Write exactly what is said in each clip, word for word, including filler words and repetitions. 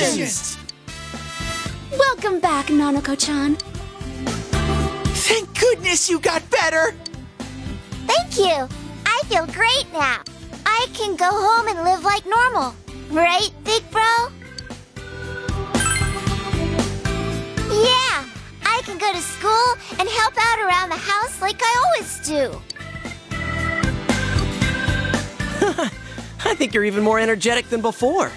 Congratulations! Welcome back, Nanako-chan. Thank goodness you got better! Thank you! I feel great now. I can go home and live like normal. Right, big bro? Yeah! I can go to school and help out around the house like I always do. I think you're even more energetic than before.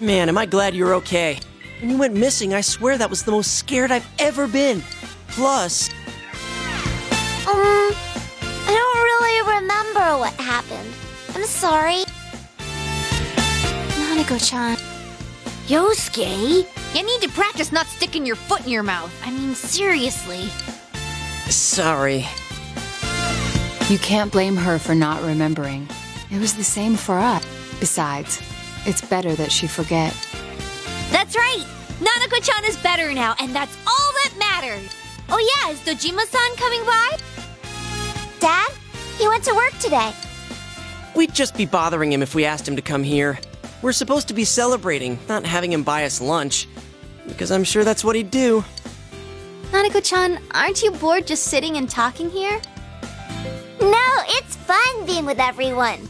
Man, am I glad you're okay. When you went missing, I swear that was the most scared I've ever been. Plus... Um, I don't really remember what happened. I'm sorry. Nanako-chan. Yosuke? You need to practice not sticking your foot in your mouth. I mean, seriously. Sorry. You can't blame her for not remembering. It was the same for us. Besides, it's better that she forget. That's right! Nanako-chan is better now, and that's all that matters! Oh yeah, is Dojima-san coming by? Dad, he went to work today. We'd just be bothering him if we asked him to come here. We're supposed to be celebrating, not having him buy us lunch. Because I'm sure that's what he'd do. Nanako-chan, aren't you bored just sitting and talking here? No, it's fun being with everyone.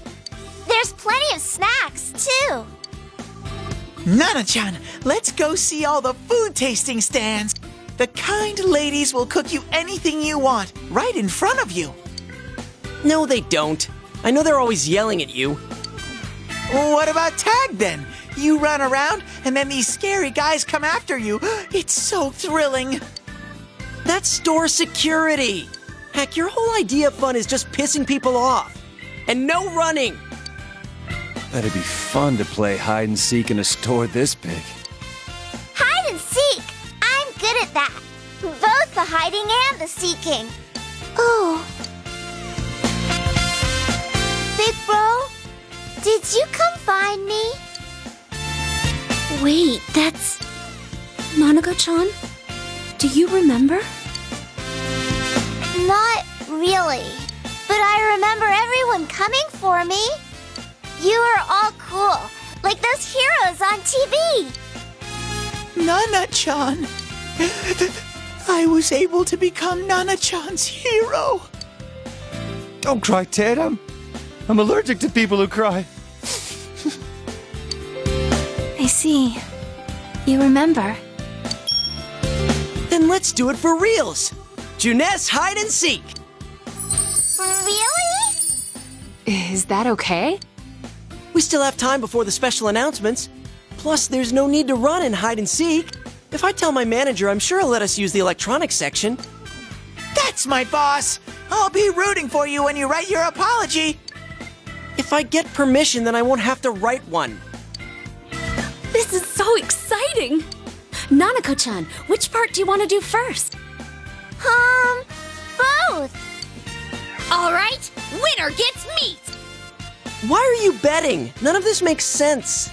There's plenty of snacks, too. Nana-chan, let's go see all the food tasting stands. The kind ladies will cook you anything you want, right in front of you. No, they don't. I know they're always yelling at you. What about tag, then? You run around, and then these scary guys come after you. It's so thrilling. That's store security. Heck, your whole idea of fun is just pissing people off. And no running! That'd be fun to play hide-and-seek in a store this big. Hide-and-seek? I'm good at that. Both the hiding and the seeking. Ooh. Big bro, did you come find me? Wait, that's... Nanako-chan? Do you remember? Not really. But I remember everyone coming for me. You are all cool, like those heroes on T V. Nana-chan. I was able to become Nana-chan's hero. Don't cry, Ted. I'm, I'm allergic to people who cry. I see. You remember. Then let's do it for reals. Junes, hide and seek. Really? Is that okay? We still have time before the special announcements. Plus, there's no need to run and hide and seek. If I tell my manager, I'm sure he'll let us use the electronics section. That's my boss! I'll be rooting for you when you write your apology. If I get permission, then I won't have to write one. This is so exciting! Nanako-chan, which part do you want to do first? Um, both. All right, winner gets meat. Why are you betting? None of this makes sense.